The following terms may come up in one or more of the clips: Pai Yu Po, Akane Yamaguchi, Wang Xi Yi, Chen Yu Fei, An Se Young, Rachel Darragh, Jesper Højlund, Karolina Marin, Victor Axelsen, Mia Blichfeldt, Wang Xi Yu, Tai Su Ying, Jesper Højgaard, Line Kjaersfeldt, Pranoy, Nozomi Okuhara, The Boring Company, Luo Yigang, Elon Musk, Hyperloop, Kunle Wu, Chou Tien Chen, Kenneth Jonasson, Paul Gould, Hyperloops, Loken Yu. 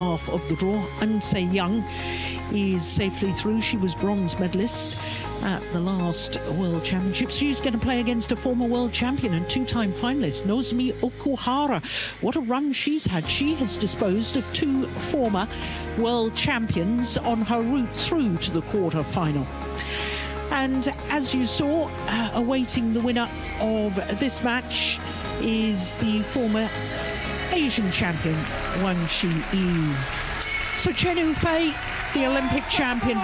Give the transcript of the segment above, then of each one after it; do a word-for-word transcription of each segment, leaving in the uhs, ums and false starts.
half of the draw. An Se Young is safely through. She was bronze medalist at the last World Championships. She's going to play against a former world champion and two-time finalist, Nozomi Okuhara. What a run she's had. She has disposed of two former world champions on her route through to the quarter-final. And as you saw, uh, awaiting the winner of this match is the former Asian champion, Wang Xi Yu. So Chen Yu Fei, the Olympic champion,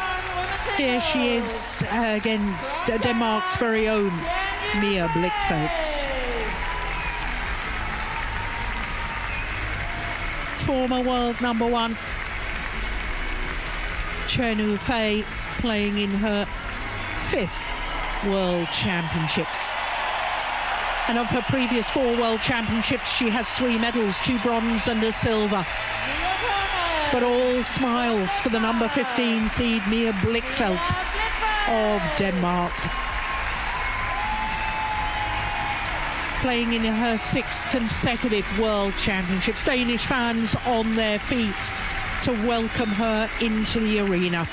here she is uh, against uh, Denmark's very own Mia Blichfeldt. Former world number one, Chen Yu Fei, playing in her fifth World Championships. And of her previous four World Championships, she has three medals, two bronze and a silver. But all smiles for the number fifteen seed, Mia Blichfeldt of Denmark. Playing in her sixth consecutive World Championships. Danish fans on their feet to welcome her into the arena.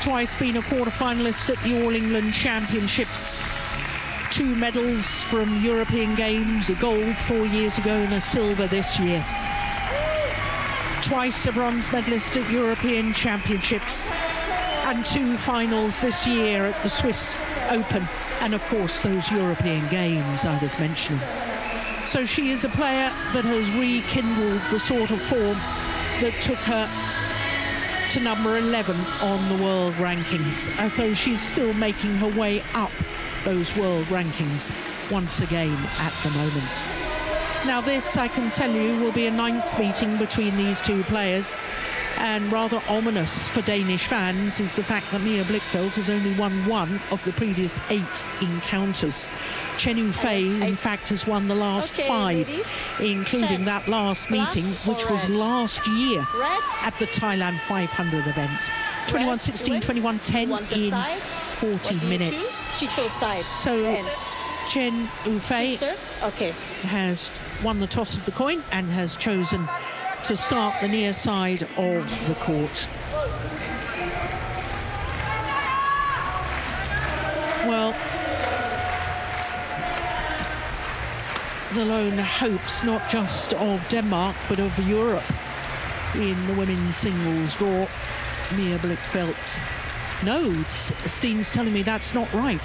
Twice been a quarter-finalist at the All England Championships. Two medals from European Games, a gold four years ago and a silver this year. Twice a bronze medalist at European Championships and two finals this year at the Swiss Open and, of course, those European Games I was mentioning. So she is a player that has rekindled the sort of form that took her to number eleven on the world rankings, and so she's still making her way up those world rankings once again at the moment. Now this, I can tell you, will be a ninth meeting between these two players, and rather ominous for Danish fans is the fact that Mia Blichfeldt has only won one of the previous eight encounters. Chen Yu Fei, in fact, has won the last okay, five, ladies. including Chen. that last Black meeting, which was red. last year red. at the Thailand five hundred event. twenty-one sixteen, twenty-one ten in side. forty minutes. Choose? She chose side. So red. Chen Yu Fei okay. has won the toss of the coin and has chosen to start the near side of the court. Well, the lone hopes not just of Denmark but of Europe in the women's singles draw. Mia Blichfeldt. No, Steen's telling me that's not right.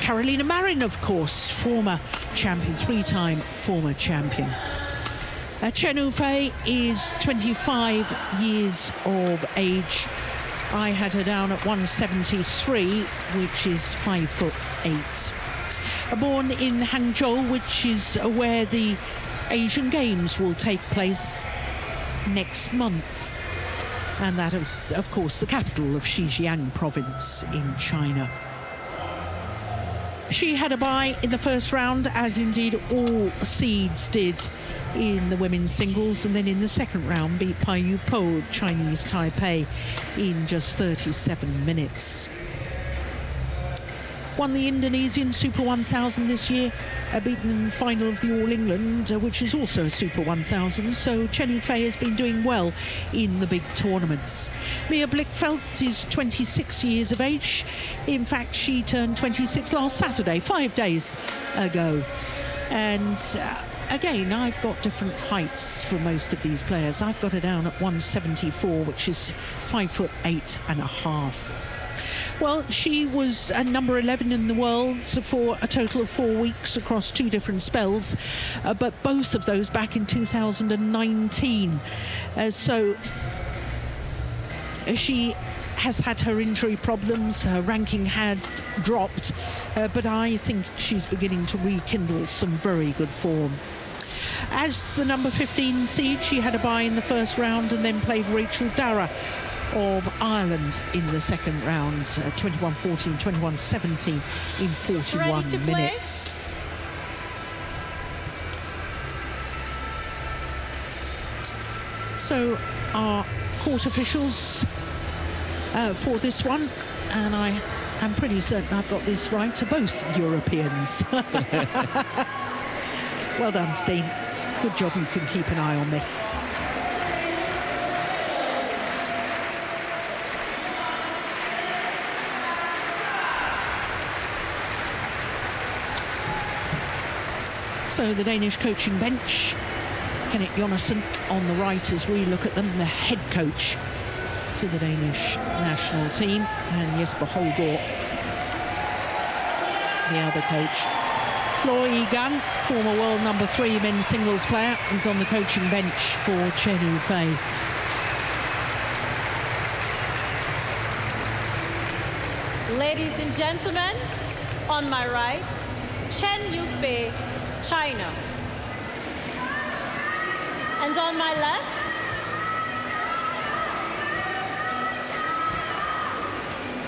Karolina Marin, of course, former champion, three-time former champion. Uh, Chen Yu Fei is twenty-five years of age. I had her down at one seventy-three, which is five foot eight. Uh, born in Hangzhou, which is uh, where the Asian Games will take place next month, and that is, of course, the capital of Xinjiang province in China. She had a bye in the first round, as indeed all seeds did in the women's singles, and then in the second round beat Pai Yu Po of Chinese Taipei in just thirty-seven minutes. Won the Indonesian Super one thousand this year, uh, beaten in the final of the All England, uh, which is also a Super one thousand, so Chen Yu Fei has been doing well in the big tournaments. Mia Blichfeldt is twenty-six years of age. In fact, she turned twenty-six last Saturday, five days ago. And uh, again, I've got different heights for most of these players. I've got her down at one seventy-four, which is five foot eight and a half. Well, she was uh, number eleven in the world for a total of four weeks across two different spells, uh, but both of those back in two thousand nineteen. Uh, so she has had her injury problems, her ranking had dropped, uh, but I think she's beginning to rekindle some very good form. As the number fifteen seed, she had a bye in the first round and then played Rachel Darragh of Ireland in the second round, uh, twenty-one fourteen, twenty-one seventeen in forty-one minutes. Play. So our court officials uh, for this one, and I am pretty certain I've got this right, to both Europeans. Well done, Steen. Good job you can keep an eye on me. So the Danish coaching bench, Kenneth Jonasson on the right as we look at them, the head coach to the Danish national team, and Jesper Højgaard, the other coach. Luo Yigang, former world number three men's singles player, is on the coaching bench for Chen Yu Fei. Ladies and gentlemen, on my right, Chen Yu Fei, China. And on my left,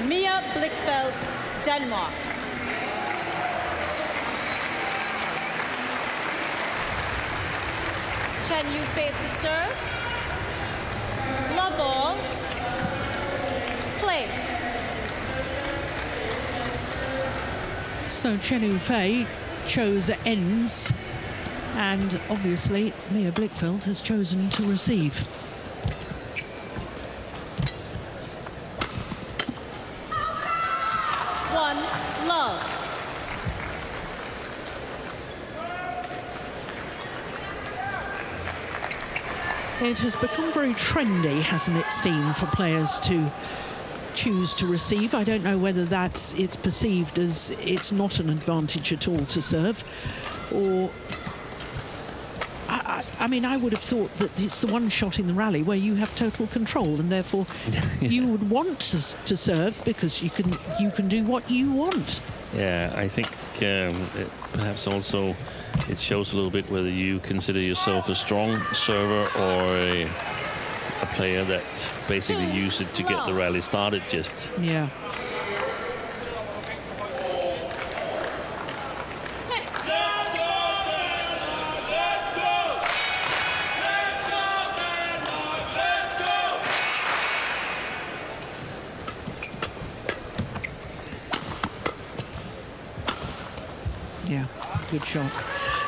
Mia Blichfeldt, Denmark. Chen Yu Fei to serve. Love all. Play. So Chen Yu Fei chose ends, and obviously Mia Blichfeldt has chosen to receive. One love. It has become very trendy, hasn't it, Steen, for players to choose to receive. I don't know whether that's it's perceived as it's not an advantage at all to serve, or I, I, I mean I would have thought that it's the one shot in the rally where you have total control, and therefore yeah. you would want to, to serve because you can you can do what you want. Yeah, I think um, it perhaps also it shows a little bit whether you consider yourself a strong server or a a player that basically used it to get the rally started just. Yeah. Yeah, good shot.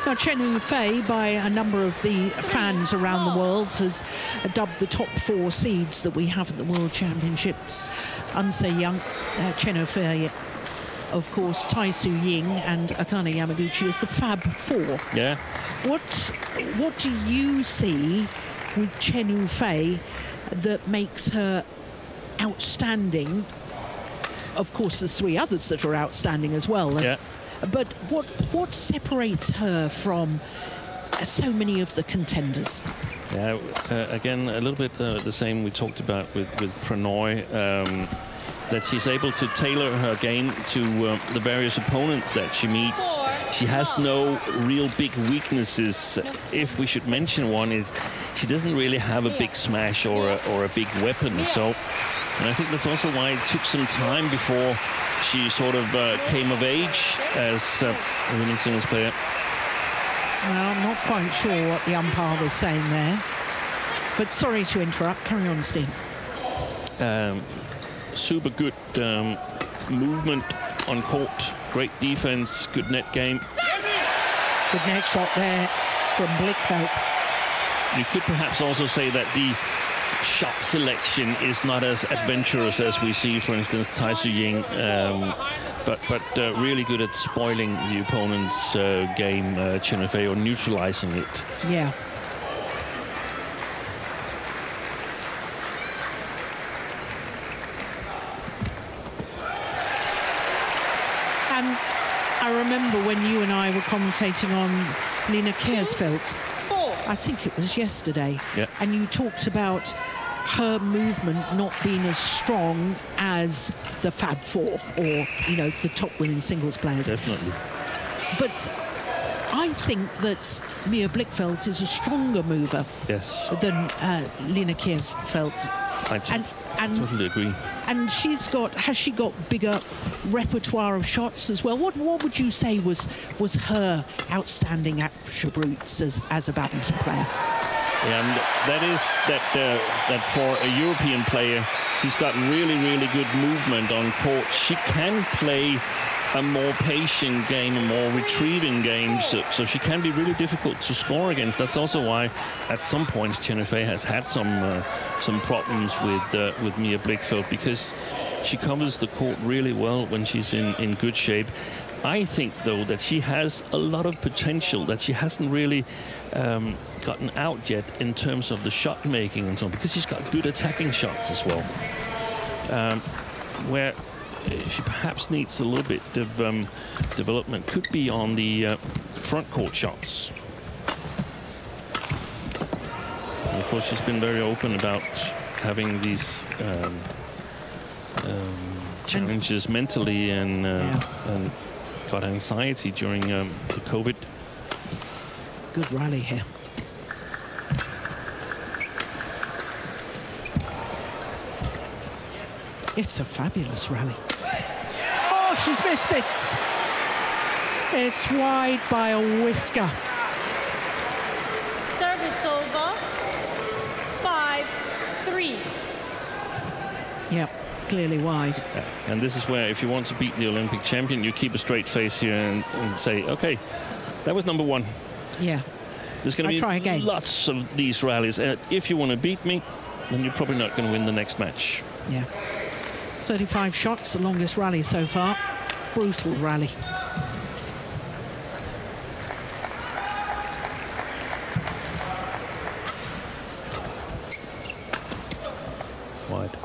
Now, Chen Yu Fei, by a number of the fans around the world, has dubbed the top four seeds that we have at the World Championships. An Se Young, uh, Chen Yu Fei, of course, Tai Su Ying and Akane Yamaguchi as the Fab Four. Yeah. What, what do you see with Chen Yu Fei that makes her outstanding? Of course, there's three others that are outstanding as well. Yeah. But what what separates her from so many of the contenders? Yeah, uh, again, a little bit uh, the same we talked about with, with Pranoy, um, that she's able to tailor her game to um, the various opponents that she meets. She has no real big weaknesses. If we should mention one, is she doesn't really have a big smash or a, or a big weapon. So. And I think that's also why it took some time before she sort of uh, came of age as uh, a women's singles player. Well, I'm not quite sure what the umpire was saying there, but sorry to interrupt. Carry on, Steen. Um, super good um, movement on court. Great defense. Good net game. Good net shot there from Blichfeldt. You could perhaps also say that the shot selection is not as adventurous as we see, for instance, Tai Su Ying, um, but but uh, really good at spoiling the opponent's uh, game, uh, Chen Yu Fei, or neutralizing it. Yeah. Um, I remember when you and I were commentating on Line Kjaersfeldt. I think it was yesterday, yep. And you talked about her movement not being as strong as the Fab Four or, you know, the top women's singles players. Definitely. But I think that Mia Blichfeldt is a stronger mover, yes, than uh, Line Kjaersfeldt. I, and, and, I totally agree. And she's got, has she got bigger repertoire of shots as well? What what would you say was was her outstanding attributes as as a badminton player? And that is that uh, that for a European player, she's got really really good movement on court. She can play a more patient game, a more retrieving game, so, so she can be really difficult to score against. That's also why, at some points, Chen Yu Fei has had some uh, some problems with uh, with Mia Blichfeldt, because she covers the court really well when she's in in good shape. I think, though, that she has a lot of potential that she hasn't really um, gotten out yet in terms of the shot making and so on, because she's got good attacking shots as well, um, where she perhaps needs a little bit of um, development. Could be on the uh, front court shots. And of course, she's been very open about having these um, um, challenges and mentally and, uh, yeah. and got anxiety during um, the COVID. Good rally here. It's a fabulous rally. Oh, she's missed it. It's wide by a whisker. Service over. five three. Yep, clearly wide. Yeah. And this is where, if you want to beat the Olympic champion, you keep a straight face here and, and say, okay, that was number one. Yeah. There's going to be lots of these rallies. And if you want to beat me, then you're probably not going to win the next match. Yeah. thirty-five shots, the longest rally so far. Brutal rally. Wide.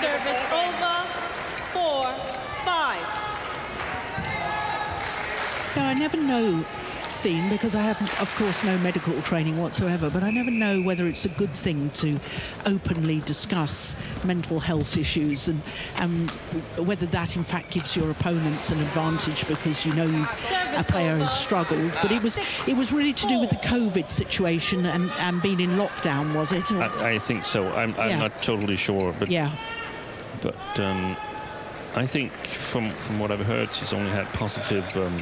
Service over. Four, five. Now, I never know, Steen, because I have, of course, no medical training whatsoever, but I never know whether it's a good thing to openly discuss mental health issues and, and whether that, in fact, gives your opponents an advantage, because you know a player has struggled. But it was it was really to do with the COVID situation and, and being in lockdown, was it? I, I think so. I'm, I'm yeah. not totally sure. But, yeah. But um, I think, from, from what I've heard, she's only had positive... Um,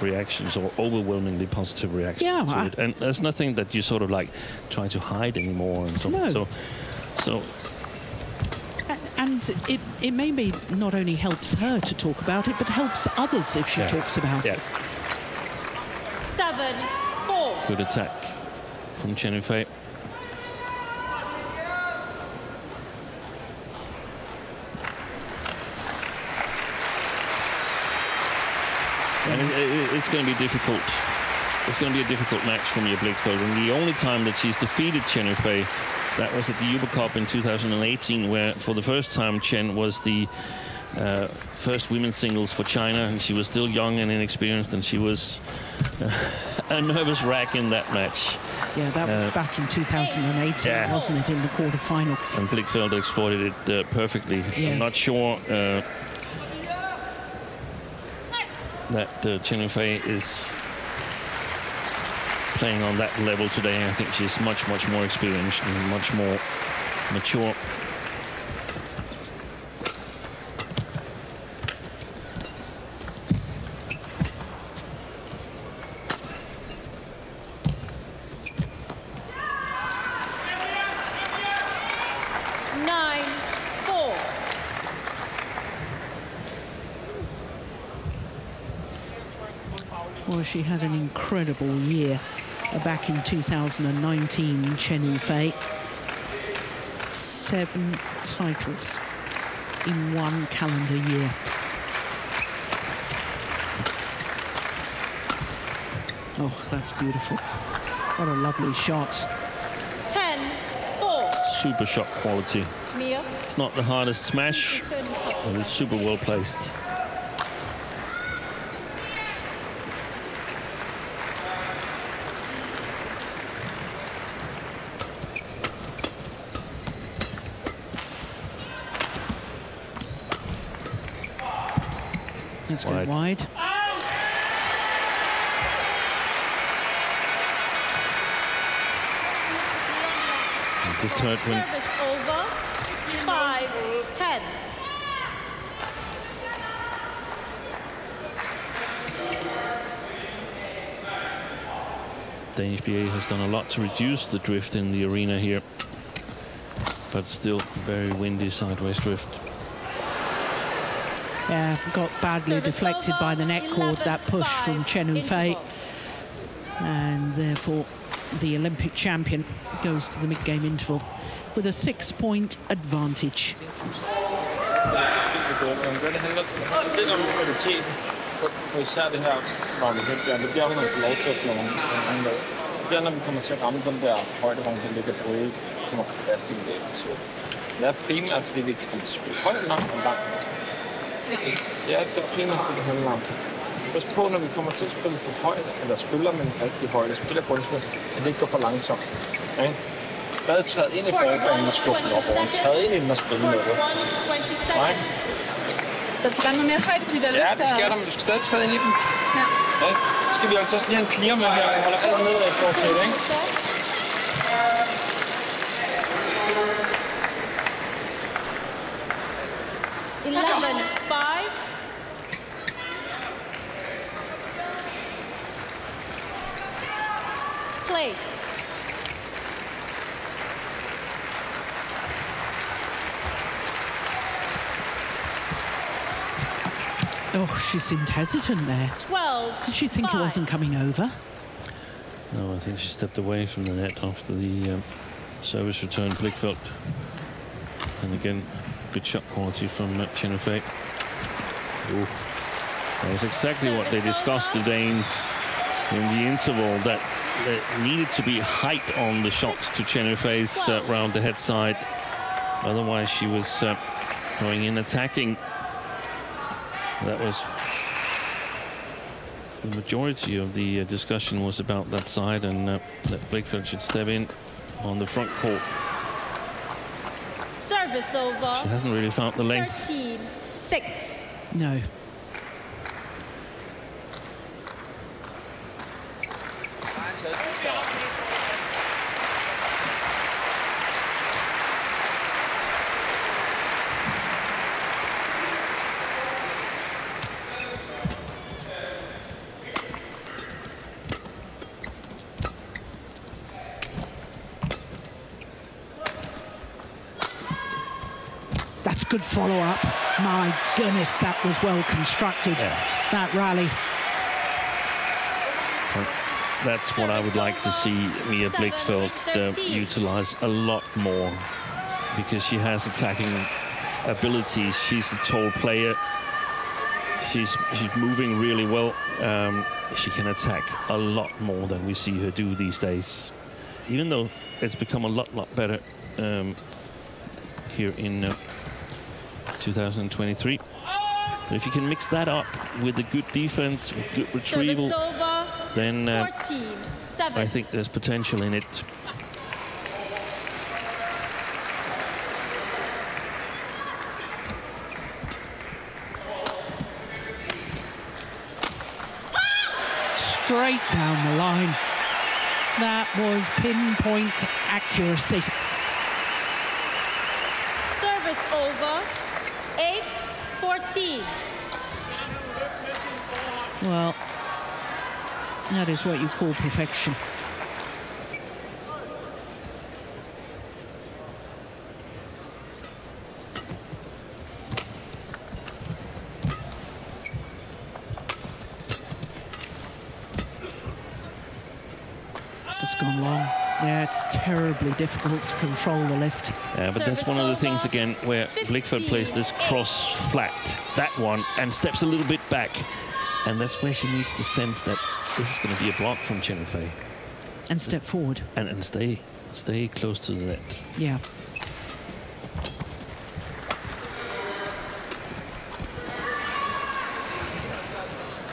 reactions, or overwhelmingly positive reactions yeah, to I it. And there's nothing that you sort of like try to hide anymore and so no. so so and it it maybe not only helps her to talk about it, but helps others if she yeah. talks about yeah. it. Seven four. Good attack from Chen Yu Fei. It's going to be difficult. It's going to be a difficult match for Mia Blichfeldt. And the only time that she's defeated Chen Yu Fei, that was at the Uber Cup in two thousand eighteen, where for the first time Chen was the uh, first women's singles for China, and she was still young and inexperienced, and she was uh, a nervous wreck in that match. Yeah, that was uh, back in two thousand eighteen, yeah. wasn't it, in the quarterfinal? And Blichfeldt exploited it uh, perfectly. Yeah. I'm not sure... Uh, that uh, Chen Yu Fei is playing on that level today. I think she's much, much more experienced and much more mature. She had an incredible year back in two thousand nineteen, Chen Yu Fei. Seven titles in one calendar year. Oh, that's beautiful. What a lovely shot. ten four. Super shot quality. Mia. It's not the hardest smash, but it's super well placed. Let's go wide. Oh. Just heard when... Service over. five ten. Danish B A has done a lot to reduce the drift in the arena here. but still very windy sideways drift. Yeah, got badly deflected by the net cord, that push from Chen Yu Fei. And therefore, the Olympic champion goes to the mid-game interval with a six-point advantage. Ja, det er primært det, det handler om. Pas på, når vi kommer til at spille for højt, eller spiller med en rigtig højde, spiller kunstspil, at det ikke går for langsomt. Okay? Bare træde ind i forudgangen og skubbe den op over. Træde ind i den og spille med det. Nej. Der skal være noget mere højde på de der løfter. Ja, det skal der, men du skal stadig træde ind i den. Ja. Okay? Så skal vi altså også lige have en clear med her, og jeg holder alt nedad for at sætte, ikke? eleven five. Play. Oh, she seemed hesitant there. twelve. Did she think five. It wasn't coming over? No, I think she stepped away from the net after the um, service return, Blichfeldt. And again, good shot quality from uh, Chen Yu Fei. That was exactly what they discussed, the Danes, in the interval, that there needed to be height on the shots to Chen Yu Fei's uh, round the head side. Otherwise, she was uh, going in attacking. That was the majority of the uh, discussion was about that side, and uh, that Blichfeldt should step in on the front court. Service over. She hasn't really found the length. thirteen six. No. Good follow-up. My goodness, that was well constructed, yeah. That rally. Well, that's what I would like to see Mia Blichfeldt uh, utilise a lot more, because she has attacking abilities. She's a tall player. She's, she's moving really well. Um, she can attack a lot more than we see her do these days, even though it's become a lot, lot better um, here in... Uh, two thousand twenty-three. So if you can mix that up with a good defense, with good retrieval, then uh, I think there's potential in it. Straight down the line. That was pinpoint accuracy. Service over. eight fourteen. Well, that is what you call perfection. It's gone long. Yeah, it's terribly difficult to control the lift. Yeah, but that's one of the things, again, where Blichfeldt plays this cross flat, that one, and steps a little bit back. And that's where she needs to sense that this is going to be a block from Chen Yu Fei. And step forward. And, and stay, stay close to the net. Yeah.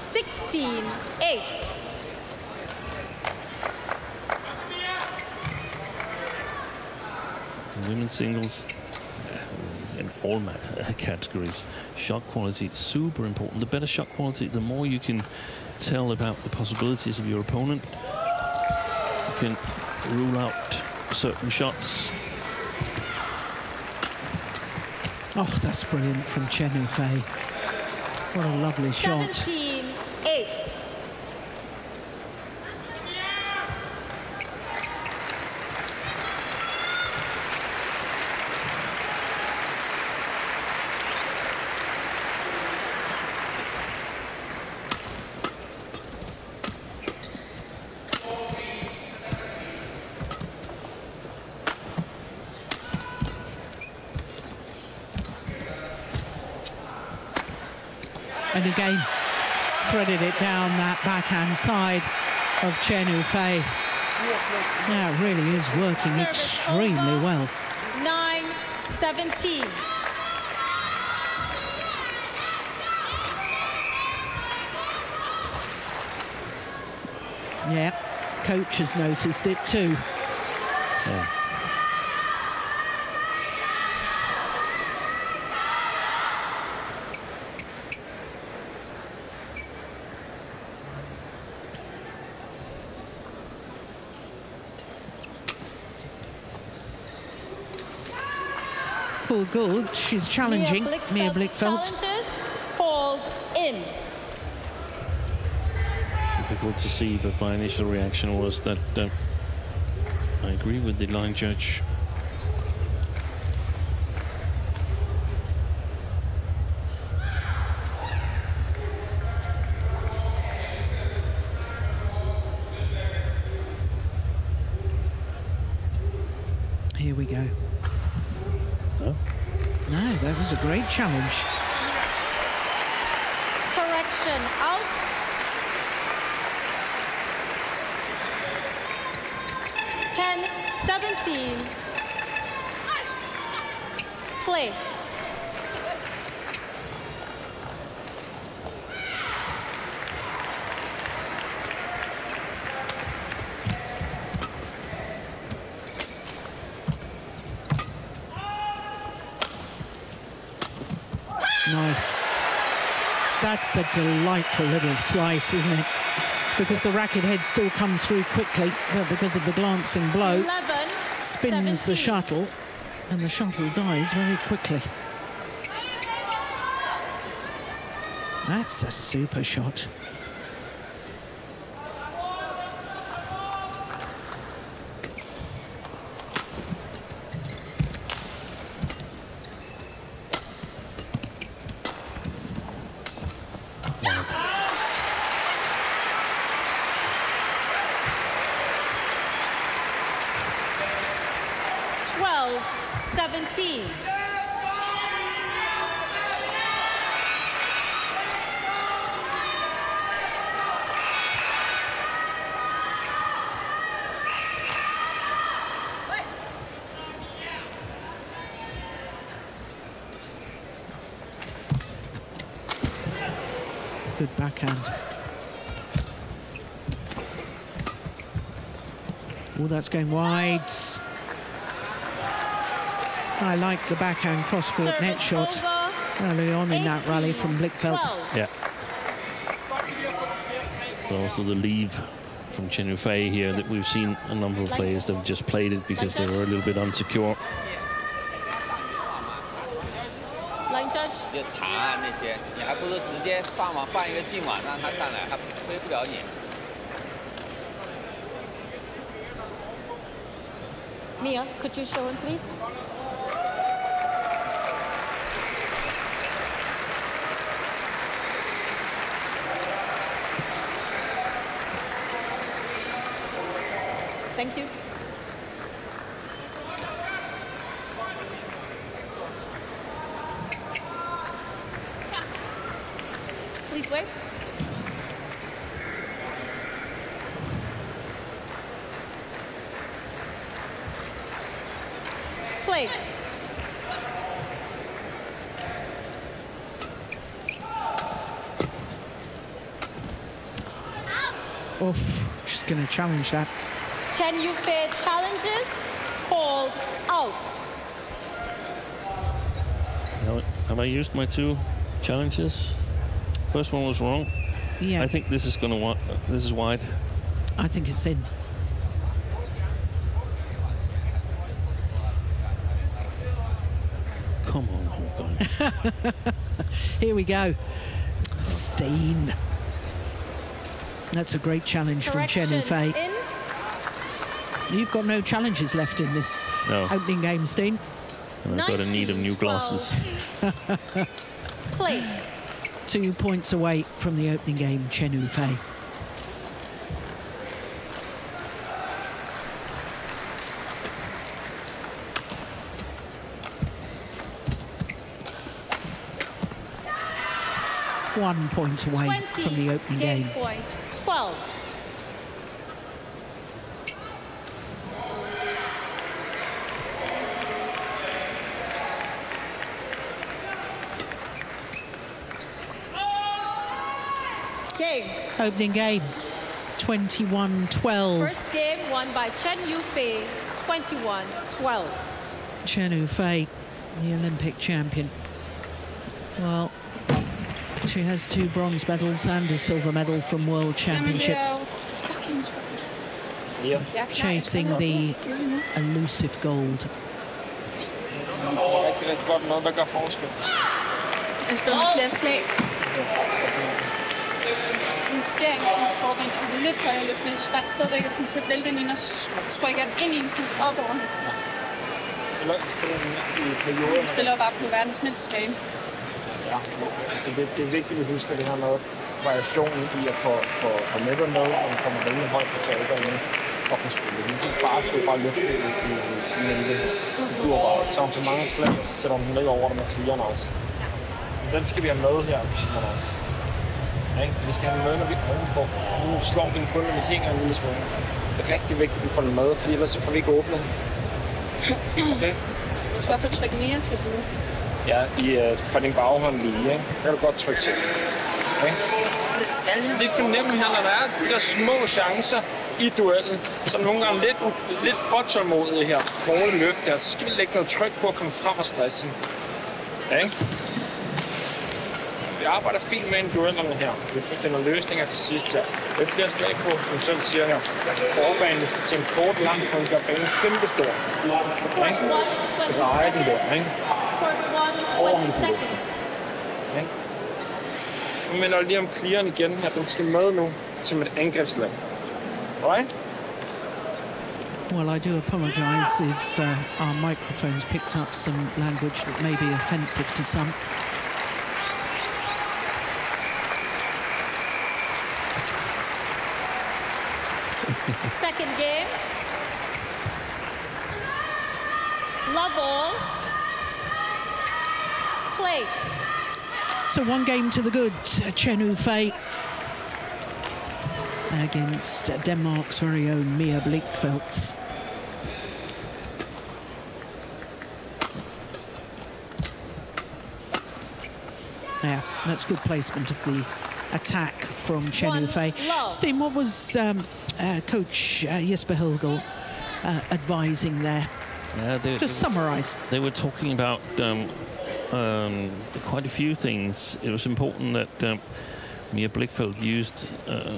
sixteen eight. Women's singles in all categories, shot quality super important. The better shot quality, the more you can tell about the possibilities of your opponent. You can rule out certain shots. Oh, that's brilliant from Chen Yu Fei. What a lovely shot. seventeen eight. and again threaded it down that backhand side of Chen Yu Fei. Now yeah, really is working Service extremely over. Well. nine seventeen. Yeah, coach has noticed it too. Yeah. Paul Gould, she's challenging Mia Blichfeldt. Hold in. Difficult to see, but my initial reaction was that uh, I agree with the line judge. Here we go. No, no, that was a great challenge. Correction out. ten seventeen. Play. Nice. That's a delightful little slice, isn't it? Because the racket head still comes through quickly, but because of the glancing blow, eleven, spins seventeen. The shuttle, and the shuttle dies very quickly. That's a super shot. Good backhand. Oh, that's going wide. I like the backhand cross-court Service net shot early on eighteen, in that rally from Blichfeldt. Yeah. But also the leave from Chen Yu Fei here that we've seen a number of players that have just played it because they were a little bit unsecure. Line judge. Mia, could you show him, please? Thank you. Please wait. Play. Oof, she's going to challenge that. Chen Yu Fei challenges, hold out. Now, have I used my two challenges? First one was wrong. Yeah. I think this is going to. This is wide. I think it's in. Come on, Håkan. Here we go. Steen. That's a great challenge Correction. From Chen Yu Fei. You've got no challenges left in this no. opening game, Steen. And I've got a need of new glasses. Play. Two points away from the opening game, Chen Yu Fei. one point away from the opening game. twelve. Game. Opening game, twenty-one twelve. First game won by Chen Yu Fei, twenty-one twelve. Chen Yu Fei, the Olympic champion. Well, she has two bronze medals and a silver medal from World Championships. Yeah. Chasing the elusive gold. En skæring af hendes forben er lidt højere løft, men jeg synes bare, at sædvækker den til at vælte den ind og trykker den ind i en sådan op over hende. Hun spiller jo bare på verdens mindste bane. Ja, altså det, det er vigtigt, at vi husker det her med variationen i at få, få, få nettet med, og hun kommer rimelig højt på trækkerne og få spillet. Hun kan bare stå bare løfte i nettet. Du har bare taget så mange slag, selvom hun ligger over det med klierne også. Den skal vi have med her, klierne også. Nej, vi skal have møder, når vi er ovenpå. Nu slår vi den kun, når vi hænger en lille smule. Det er rigtig vigtigt, at vi får den med, for ellers får vi ikke åbnet. Okay? Jeg skal i hvert fald trykke mere til den. Ja, i, uh, for din baghånd lige, ikke? Der kan du godt trykke til. Okay? Det skal jeg. Det fornemmer her, når der er de der små chancer i duellen, som nogle gange er lidt, lidt for tålmodige her. Nogle løft her, så skal vi lægge noget tryk på at komme frem og stresse. Okay? Vi arbejder fint med en duellerne her. Vi finder løsninger til sidst her. Lidt flere slag på, som selv siger her. Forbanen skal til en kort lang, og den gør banen kæmpestor. Dreje den der, ikke? Over den på. Vi minder lige om clearen igen her. Den skal med nu som et angrebsslag. Alright? Well, I do apologize if uh, our microphones picked up some language that may be offensive to some. Second game. Love all. Play. So one game to the good, Chen Yu Fei against Denmark's very own Mia Blichfeldt. Yeah, that's good placement of the attack from Chen Yu Fei. Steve, what was um, uh, Coach uh, Jesper Højlund uh, advising there? Yeah, they, Just summarise. They were talking about um, um, quite a few things. It was important that um, Mia Blichfeldt used uh,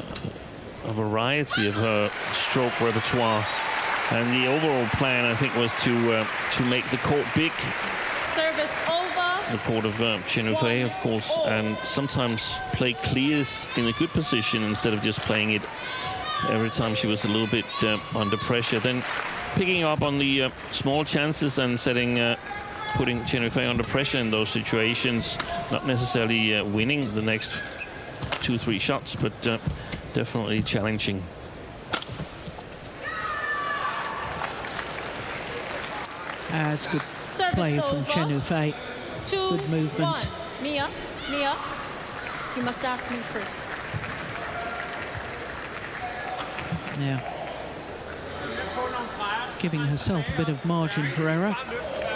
a variety of her stroke repertoire, and the overall plan, I think, was to uh, to make the court big. Service the court of uh, Chen Yu Fei, of course, and sometimes play clears in a good position instead of just playing it every time she was a little bit uh, under pressure. Then picking up on the uh, small chances and setting, uh, putting Chen Yu Fei under pressure in those situations, not necessarily uh, winning the next two, three shots, but uh, definitely challenging. That's uh, good play from Chen Yu Fei. Two, good movement. One. Mia, Mia, you must ask me first. Yeah. Giving herself a bit of margin for error,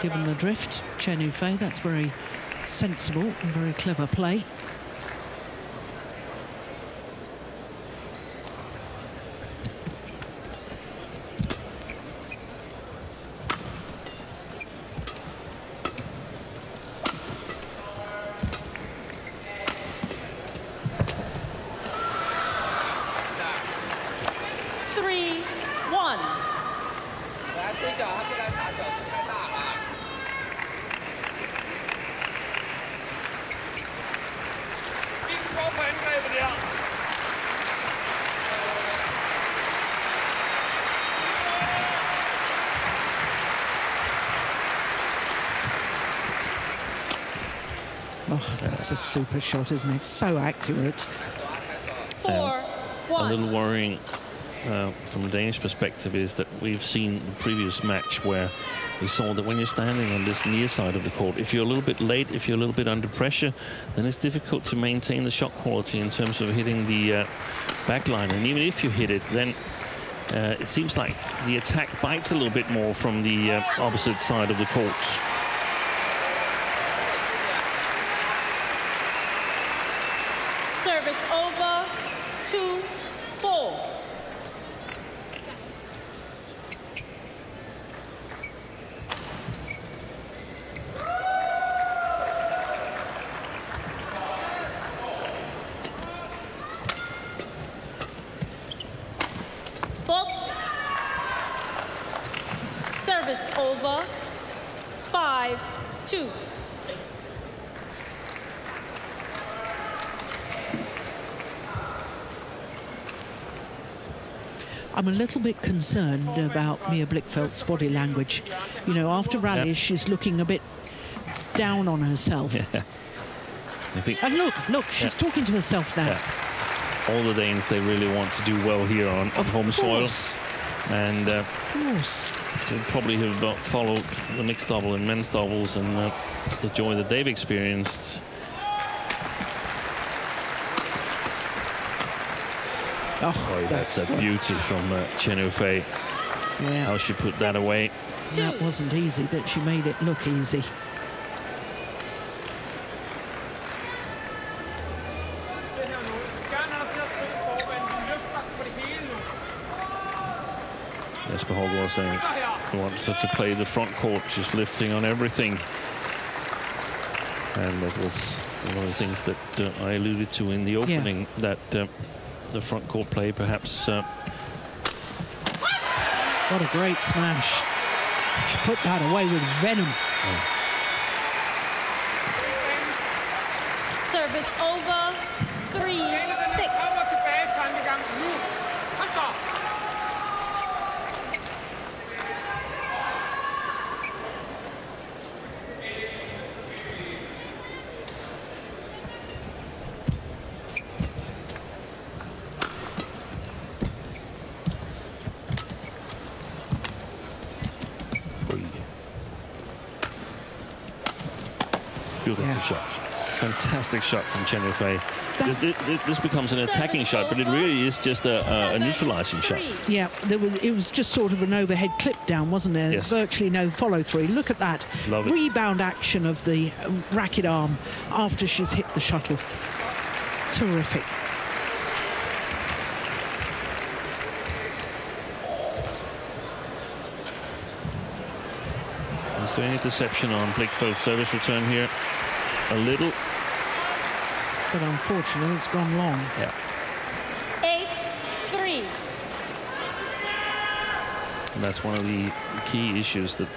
given the drift. Chen Yu Fei, that's very sensible and very clever play. Oh, that's a super shot, isn't it? So accurate. Four, one. A little worrying uh, from the Danish perspective is that we've seen the previous match where we saw that when you're standing on this near side of the court, if you're a little bit late, if you're a little bit under pressure, then it's difficult to maintain the shot quality in terms of hitting the uh, back line. And even if you hit it, then uh, it seems like the attack bites a little bit more from the uh, opposite side of the court. I'm a little bit concerned about Mia Blichfeldt's body language. You know, after rally, yep. she's looking a bit down on herself. Yeah. I think and look, look, she's yeah. talking to herself now. Yeah. All the Danes, they really want to do well here on, on home soil. And uh, of course. They probably have followed the mixed double and men's doubles and uh, the joy that they've experienced. Oh, Boy, that's, that's a beauty from uh, Chen Yu Fei. Yeah. How she put that away. That wasn't easy, but she made it look easy. Jesper Højlund saying he wants her to play the front court, just lifting on everything. And that was one of the things that uh, I alluded to in the opening, yeah. that... Uh, the front court play perhaps. Uh... What a great smash. She put that away with venom. Oh. Service over, three, six. Shots. Fantastic shot from Chen Yu Fei. This, it, it, this becomes an attacking shot, but it really is just a, a, a neutralizing shot. Yeah, there was. It was just sort of an overhead clip down, wasn't there? Yes. Virtually no follow through. Look at that rebound action of the racket arm after she's hit the shuttle. Terrific. Is there any deception on Blichfeldt's service return here? A little. But unfortunately, it's gone long. Yeah. eight three. And that's one of the key issues, that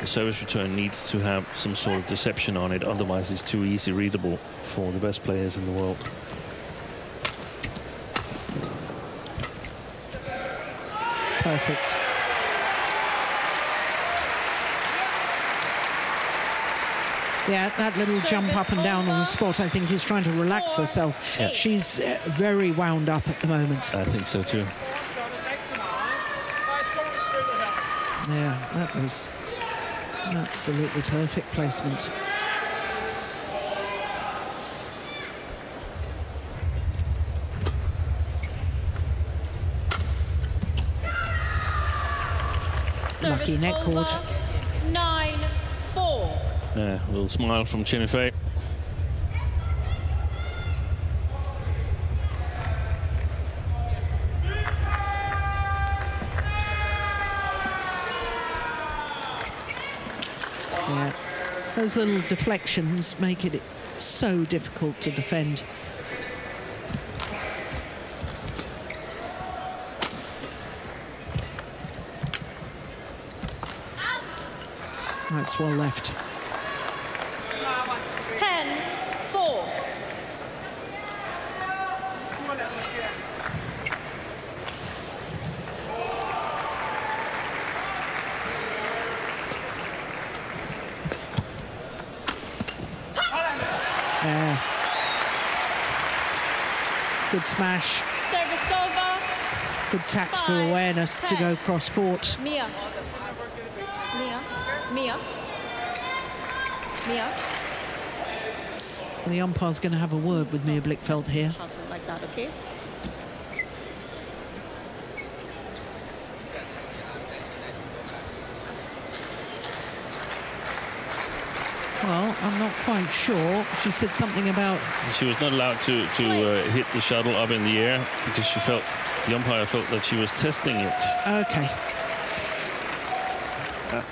the service return needs to have some sort of deception on it. Otherwise, it's too easy readable for the best players in the world. Perfect. Yeah, that little jump up and down on the spot, I think he's trying to relax herself. Yeah. She's uh, very wound up at the moment. I think so, too. Yeah, that was an absolutely perfect placement. Lucky net court. nine four. Yeah, a little smile from Chen Yu Fei. Yeah, those little deflections make it so difficult to defend. That's well left. Smash. Service over. Good tactical Five, awareness ten. To go cross-court. Mia. Mia. Mia. Mia. And the umpire's going to have a word with Mia Blichfeldt here. Like that, okay? Well, I'm not quite sure. She said something about... She was not allowed to, to uh, hit the shuttle up in the air because she felt, the umpire felt that she was testing it. Okay. Uh.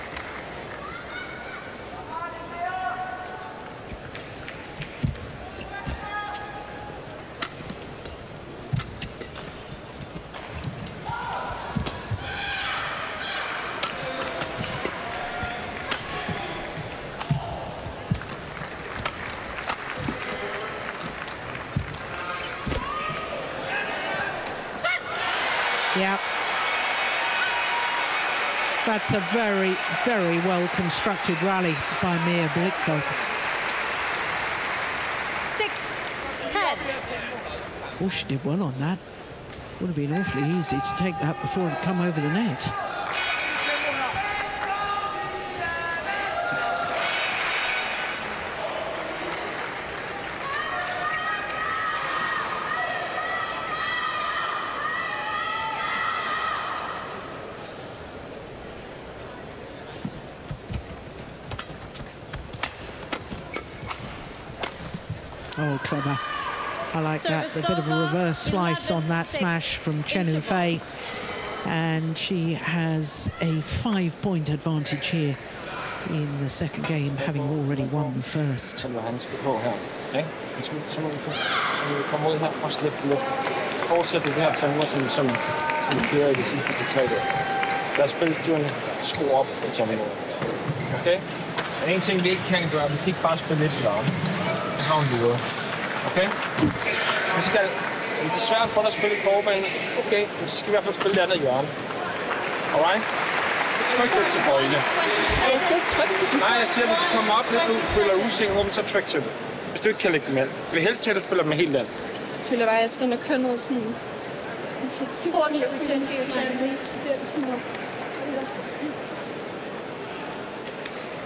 That's a very, very well-constructed rally by Mia Blichfeldt. Six, ten. Oh, she did well on that. Would have been awfully easy to take that before it had come over the net. I like that, a bit of a reverse slice on that smash from Chen Yu Fei. And she has a five-point advantage here in the second game, having already won the first. Okay? And en ting vi ikke kan gøre, vi kan ikke bare spille lidt deroppe. Det har hun videre. Okay? Vi skal, det er svært for dig at spille forbanen. Okay, så skal vi i hvert fald spille det andet hjørne. Alright? Så tryk lidt til bøjle. Ja, jeg skal ikke trykke til dem. Nej, jeg siger, hvis du kommer op lidt, du føler using rum, så tryk til dem. Hvis du ikke kan lægge dem ind. Vi vil helst have, at du spiller dem helt andet. Jeg føler bare, jeg skal ind og køre noget sådan... initiativ. Ordentligt.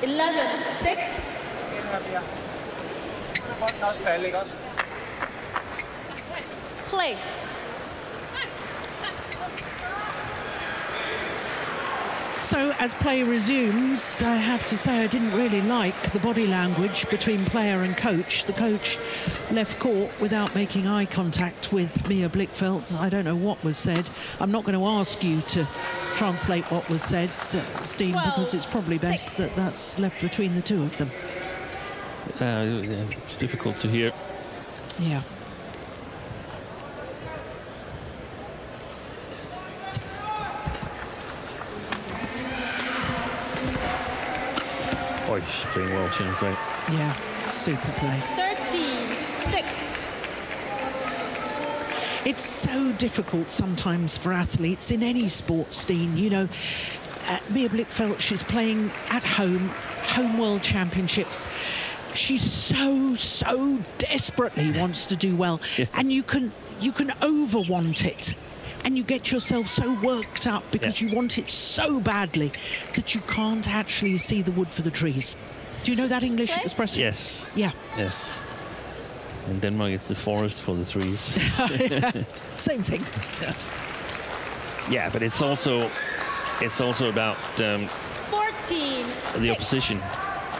eleven six. Play. So as play resumes, I have to say I didn't really like the body language between player and coach. The coach left court without making eye contact with Mia Blichfeldt. I don't know what was said. I'm not going to ask you to translate what was said, Steen, because it's probably best that that's left between the two of them. Uh, it's difficult to hear. Yeah. Oh, she's playing well, Chen Yu Fei. Yeah, super play. thirteen six. It's so difficult sometimes for athletes in any sport, Steen, you know. Uh, Mia Blichfeldt, she's playing at home, home world championships. She so, so desperately wants to do well. Yeah. And you can, you can over-want it. And you get yourself so worked up because yeah. you want it so badly that you can't actually see the wood for the trees. Do you know that English okay. expression? Yes. Yeah. Yes. In Denmark, it's the forest for the trees. Same thing. Yeah, but it's also, it's also about um, fourteen the opposition.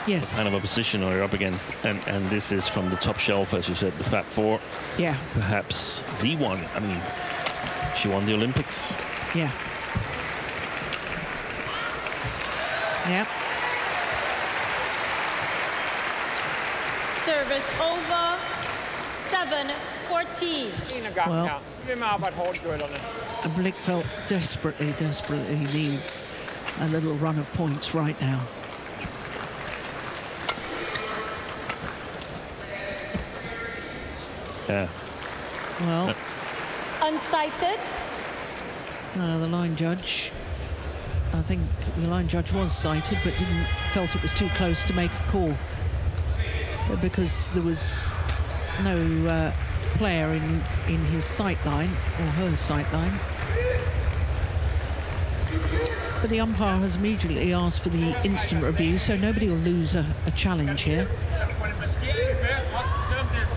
Yes. Kind of opposition or you're up against, and and this is from the top shelf, as you said, the Fab Four. Yeah. Perhaps the one. I mean, she won the Olympics. Yeah. Yeah. Service over. seven fourteen. Well, Blichfeldt desperately, desperately needs a little run of points right now. Yeah. Well, no. Unsighted. No, the line judge. I think the line judge was sighted, but didn't felt it was too close to make a call because there was no uh, player in in his sight line or her sight line. But the umpire has immediately asked for the instant review, so nobody will lose a, a challenge here.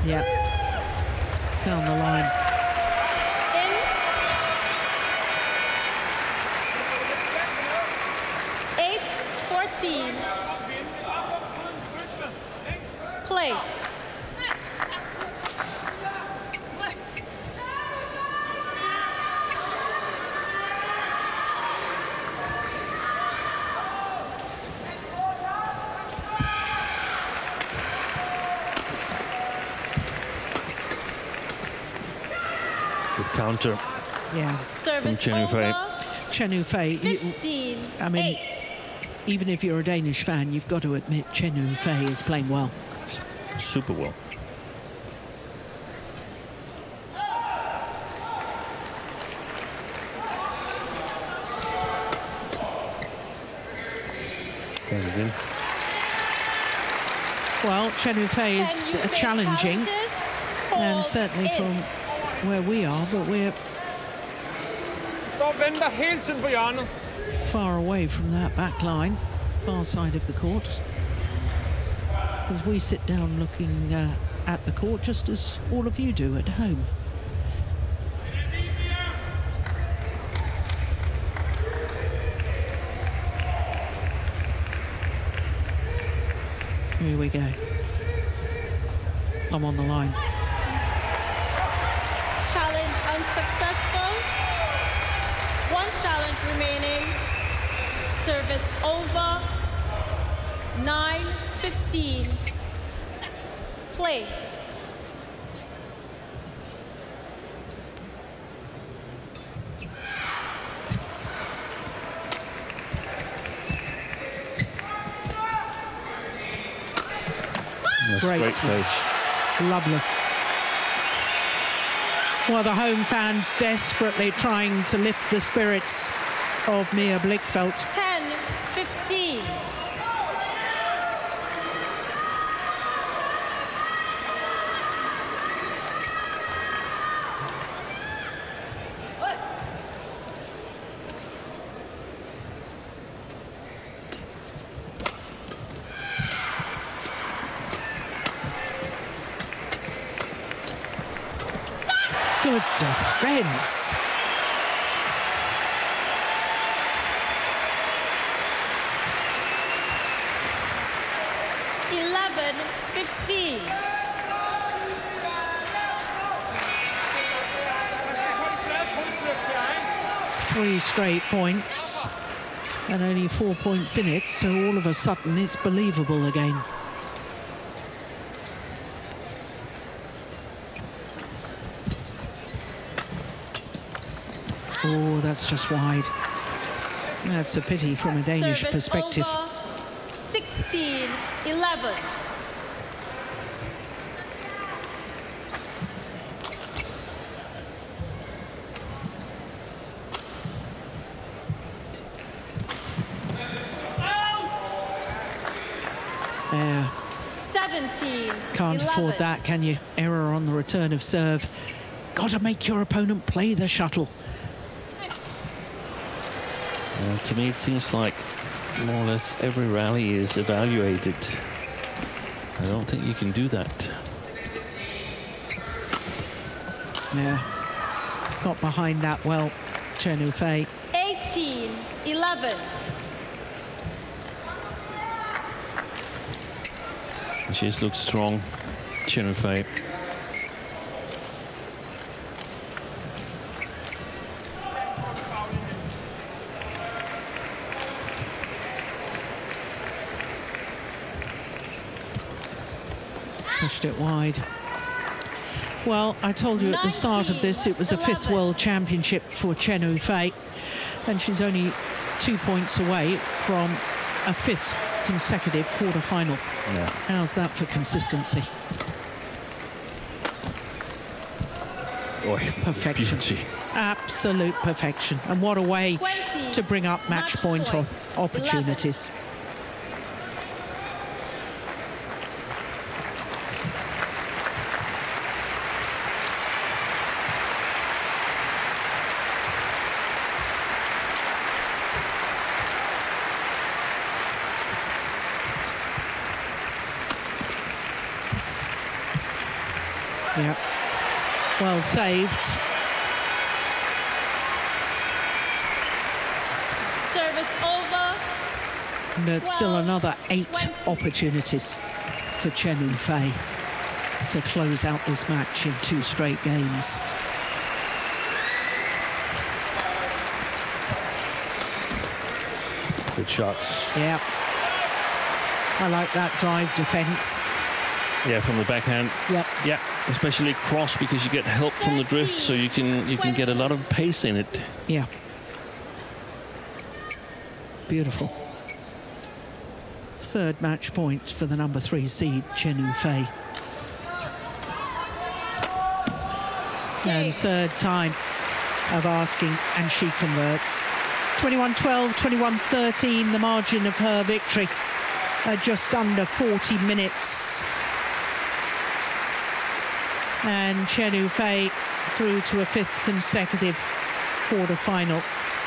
Yeah, down the line. eight fourteen. Play. Counter. Yeah. Service Chen Yu Fei. Chen Yu Fei. You, I mean, eight. Even if you're a Danish fan, you've got to admit Chen Yu Fei is playing well. Super well. Well, Chen Yu Fei is uh, challenging, and certainly in. from. Where we are, but we're far away from that back line, far side of the court. As we sit down looking uh, at the court, just as all of you do at home. Here we go. I'm on the line. Successful. One challenge remaining. Service over. nine fifteen. Play. Great, great switch. Lovely. Well, the home fans desperately trying to lift the spirits of Mia Blichfeldt. ten fifteen. Good defense. eleven fifteen. Three straight points and only four points in it, so all of a sudden it's believable again. Oh, that's just wide. That's a pity from a Danish Service perspective. Over. sixteen eleven. Yeah. seventeen. Can't eleven. Afford that, can you? Error on the return of serve. Got to make your opponent play the shuttle. Uh, to me, it seems like more or less every rally is evaluated. I don't think you can do that. Yeah, got behind that well, Chen Yu Fei. eighteen eleven. She just looks strong, Chen Yu Fei. Pushed it wide. Well, I told you at the start of this it was a fifth world championship for Chen Yu Fei, and she's only two points away from a fifth consecutive quarterfinal. Yeah. How's that for consistency? Oy, perfection. Beauty. Absolute perfection. And what a way to bring up match, match point, point opportunities. eleven. Yeah. Well saved. Service over. And still another eight twenty opportunities for Chen Yu Fei to close out this match in two straight games. Good shots. Yeah. I like that drive defense. Yeah, from the backhand. Yep. Yeah, especially cross, because you get help from the drift, so you can you can get a lot of pace in it. Yeah. Beautiful. Third match point for the number three seed, Chen Yu Fei. And third time of asking, and she converts. twenty-one twelve, twenty-one thirteen, the margin of her victory at just under forty minutes. And Chen Yu Fei through to a fifth consecutive quarterfinal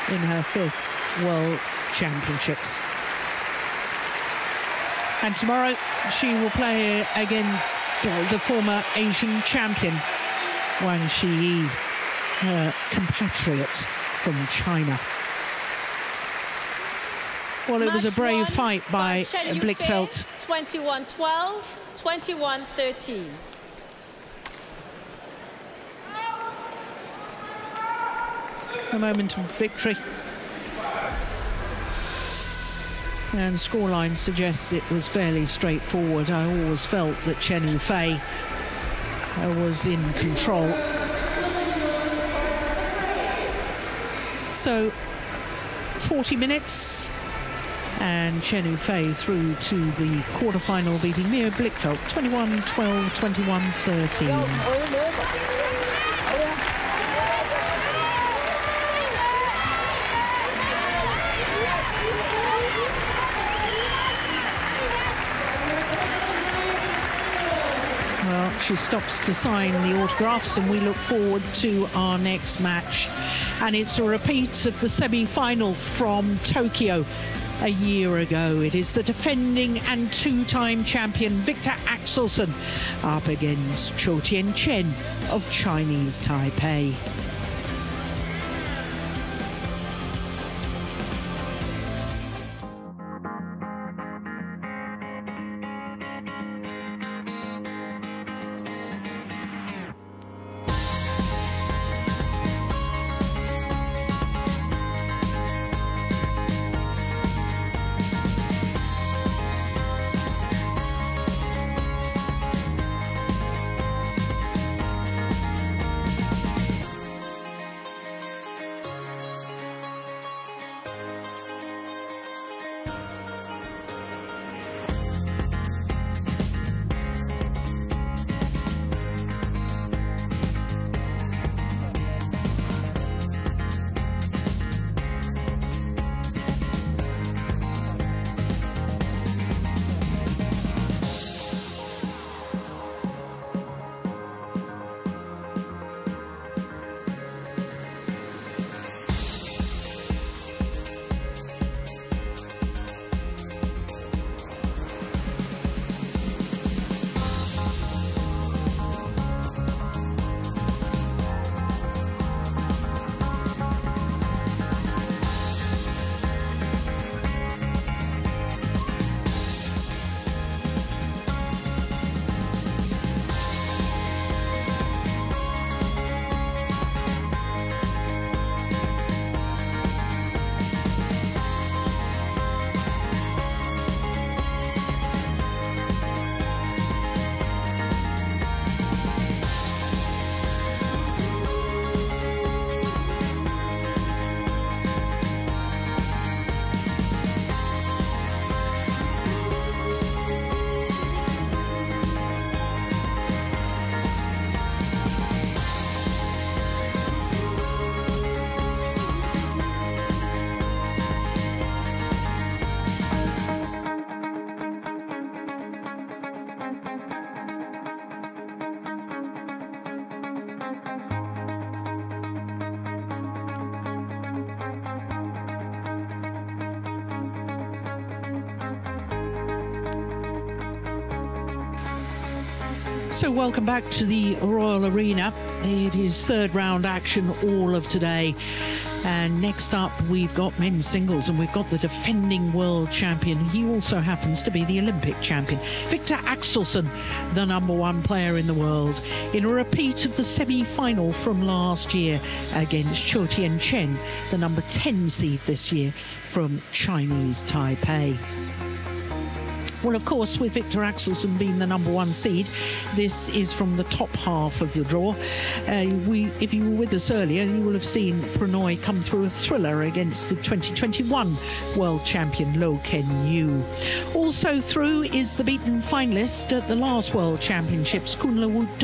in her fifth World Championships. And tomorrow she will play against the former Asian champion, Wang Xi Yi, her compatriot from China. Well, it was a brave fight by Blichfeldt. twenty-one twelve, twenty-one thirteen. A moment of victory. And scoreline suggests it was fairly straightforward. I always felt that Chen Yu Fei was in control. So, forty minutes, and Chen Yu Fei through to the quarterfinal, beating Mia Blichfeldt twenty-one twelve, twenty-one thirteen. She stops to sign the autographs, and we look forward to our next match. And it's a repeat of the semi-final from Tokyo a year ago. It is the defending and two-time champion Victor Axelsen up against Chou Tien Chen of Chinese Taipei. So welcome back to the Royal Arena. It is third round action all of today. And next up, we've got men's singles and we've got the defending world champion. He also happens to be the Olympic champion, Victor Axelsen, the number one player in the world, in a repeat of the semi-final from last year against Chou Tien Chen, the number ten seed this year from Chinese Taipei. Well, of course, with Victor Axelsen being the number one seed, this is from the top half of the draw. Uh, we, if you were with us earlier, you will have seen Pranoy come through a thriller against the twenty twenty-one world champion Loken Yu. Also through is the beaten finalist at the last World Championships, Kunle Wu